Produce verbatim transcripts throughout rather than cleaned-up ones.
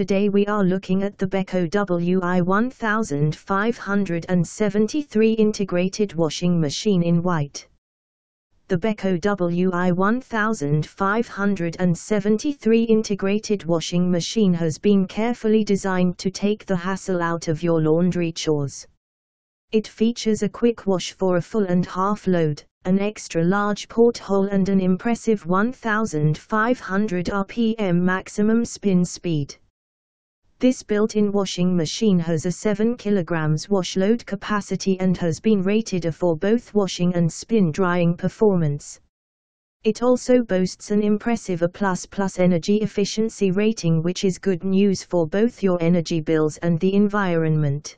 Today we are looking at the Beko W I one five seven three integrated washing machine in white. The Beko W I one five seven three integrated washing machine has been carefully designed to take the hassle out of your laundry chores. It features a quick wash for a full and half load, an extra large porthole and an impressive one thousand five hundred R P M maximum spin speed. This built-in washing machine has a seven kilograms wash load capacity and has been rated A for both washing and spin drying performance. It also boasts an impressive A plus plus energy efficiency rating, which is good news for both your energy bills and the environment.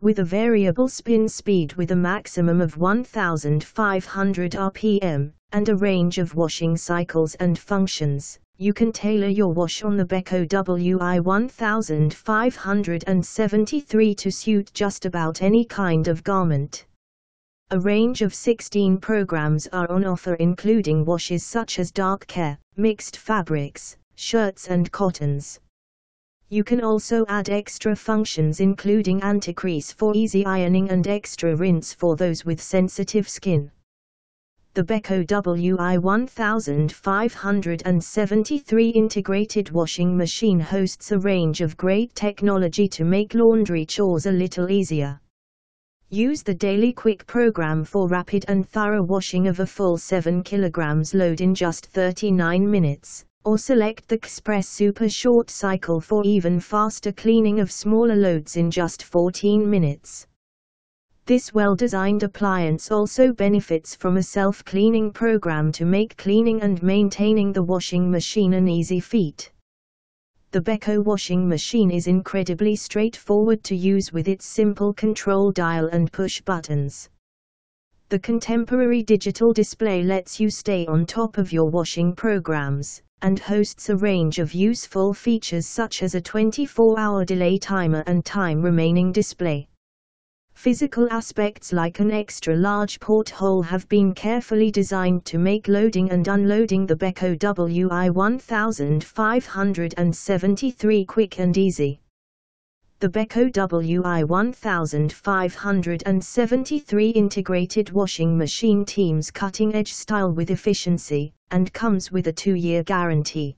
With a variable spin speed with a maximum of one thousand five hundred R P M, and a range of washing cycles and functions, you can tailor your wash on the Beko W I one five seven three to suit just about any kind of garment. A range of sixteen programs are on offer, including washes such as dark care, mixed fabrics, shirts and cottons. You can also add extra functions including anti-crease for easy ironing and extra rinse for those with sensitive skin. The Beko W I one five seven three integrated washing machine hosts a range of great technology to make laundry chores a little easier. Use the Daily Quick program for rapid and thorough washing of a full seven kilograms load in just thirty-nine minutes. Or select the Express Super Short Cycle for even faster cleaning of smaller loads in just fourteen minutes. This well-designed appliance also benefits from a self-cleaning program to make cleaning and maintaining the washing machine an easy feat. The Beko washing machine is incredibly straightforward to use with its simple control dial and push buttons. The contemporary digital display lets you stay on top of your washing programs, and hosts a range of useful features such as a twenty-four hour delay timer and time remaining display. Physical aspects like an extra large porthole have been carefully designed to make loading and unloading the Beko W I one five seven three quick and easy. The Beko W I one five seven three integrated washing machine teams cutting-edge style with efficiency, and comes with a two-year guarantee.